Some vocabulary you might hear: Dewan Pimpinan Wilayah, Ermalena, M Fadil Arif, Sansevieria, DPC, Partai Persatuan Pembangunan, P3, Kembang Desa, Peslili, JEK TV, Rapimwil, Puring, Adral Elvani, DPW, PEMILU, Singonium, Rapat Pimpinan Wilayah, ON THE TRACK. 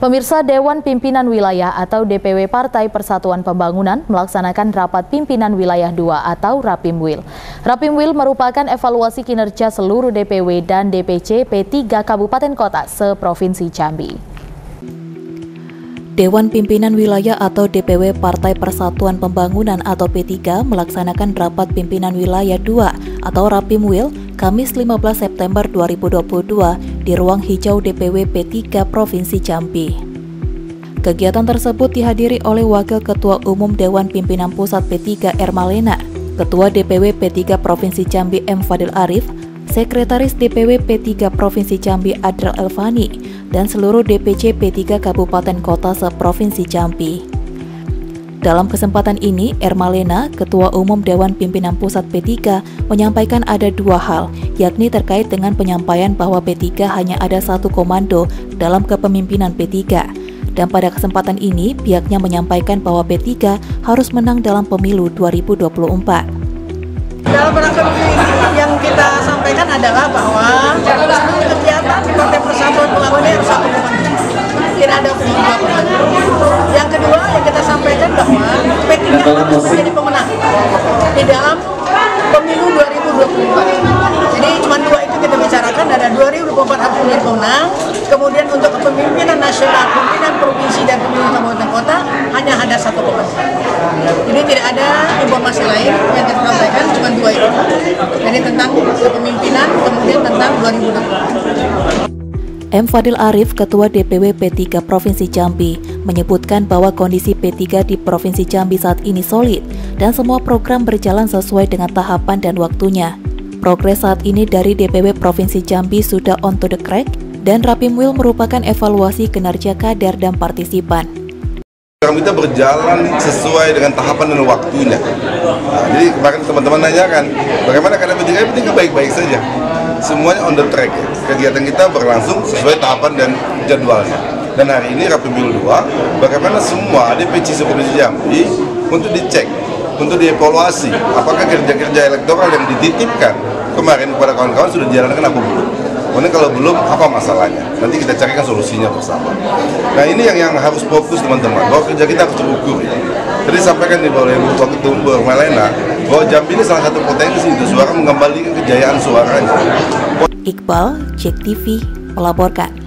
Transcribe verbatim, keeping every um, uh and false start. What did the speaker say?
Pemirsa, Dewan Pimpinan Wilayah atau D P W Partai Persatuan Pembangunan melaksanakan Rapat Pimpinan Wilayah dua atau Rapimwil. Rapimwil merupakan evaluasi kinerja seluruh D P W dan D P C P tiga Kabupaten Kota se-Provinsi Jambi. Dewan Pimpinan Wilayah atau D P W Partai Persatuan Pembangunan atau P tiga melaksanakan Rapat Pimpinan Wilayah dua atau Rapimwil Kamis lima belas September dua ribu dua puluh dua di Ruang Hijau D P W P tiga Provinsi Jambi. Kegiatan tersebut dihadiri oleh Wakil Ketua Umum Dewan Pimpinan Pusat P tiga Ermalena, Ketua D P W P tiga Provinsi Jambi M Fadil Arif, Sekretaris D P W P tiga Provinsi Jambi Adral Elvani, dan seluruh D P C P tiga Kabupaten Kota se-Provinsi Jambi. Dalam kesempatan ini, Ermalena, Ketua Umum Dewan Pimpinan Pusat P tiga, menyampaikan ada dua hal, yakni terkait dengan penyampaian bahwa P tiga hanya ada satu komando dalam kepemimpinan P tiga. Dan pada kesempatan ini, pihaknya menyampaikan bahwa P tiga harus menang dalam pemilu dua ribu dua puluh empat. Dalam rangka yang kita sampaikan adalah bahwa seluruh kegiatan Partai Persatuan Pembangunan harus satu komando. Tidak ada perubahan. Yang kedua, yang kita sampaikan bahwa P tiga harus menjadi pemenang di dalam pemilu dua ribu dua puluh empat. Jadi cuma dua itu kita bicarakan, ada dua ribu dua puluh empat harus menjadi pemenang. Kemudian untuk kepemimpinan nasional, pemimpinan provinsi dan pemimpinan kabupaten kota hanya ada satu pemenang. Jadi tidak ada informasi lain yang kita sampaikan, cuma dua itu. Jadi tentang kepemimpinan, kemudian tentang dua ribu dua puluh empat. M Fadil Arif, Ketua D P W P tiga Provinsi Jambi, menyebutkan bahwa kondisi P tiga di Provinsi Jambi saat ini solid dan semua program berjalan sesuai dengan tahapan dan waktunya. Progres saat ini dari D P W Provinsi Jambi sudah on to the crack dan Rapimwil merupakan evaluasi kinerja kader dan partisipan. Program kita berjalan sesuai dengan tahapan dan waktunya. Nah, jadi kemarin teman-teman nanyakan, bagaimana keadaan P tiga? P tiga baik-baik saja. Semuanya on the track. Kegiatan kita berlangsung sesuai tahapan dan jadwalnya. Dan hari ini Rapimwil dua, bagaimana semua D P C se-Provinsi Jambi untuk dicek, untuk dievaluasi apakah kerja-kerja elektoral yang dititipkan kemarin kepada kawan-kawan sudah dijalankan apa belum. Kemudian kalau belum, apa masalahnya? Nanti kita carikan solusinya bersama. Nah ini yang yang harus fokus teman-teman, bahwa kerja kita harus terukur ya. Jadi sampaikan di bawah Ibu Ketum Ermalena, bahwa Jambi ini salah satu potensi untuk suara mengembalikan kejayaan suaranya. Iqbal, Jek T V, melaporkan.